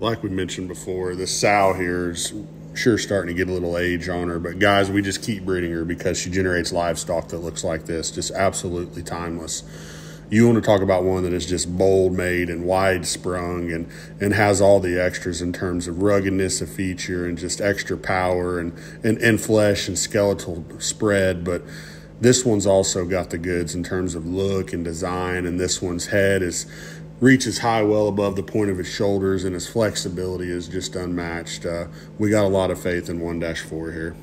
like we mentioned before, this sow here is sure starting to get a little age on her, but guys, we just keep breeding her because she generates livestock that looks like this, just absolutely timeless. You want to talk about one that is just bold made and wide sprung and has all the extras in terms of ruggedness of feature and just extra power and flesh and skeletal spread. But this one's also got the goods in terms of look and design, and this one's head reaches high well above the point of his shoulders, and his flexibility is just unmatched. We got a lot of faith in 1-4 here.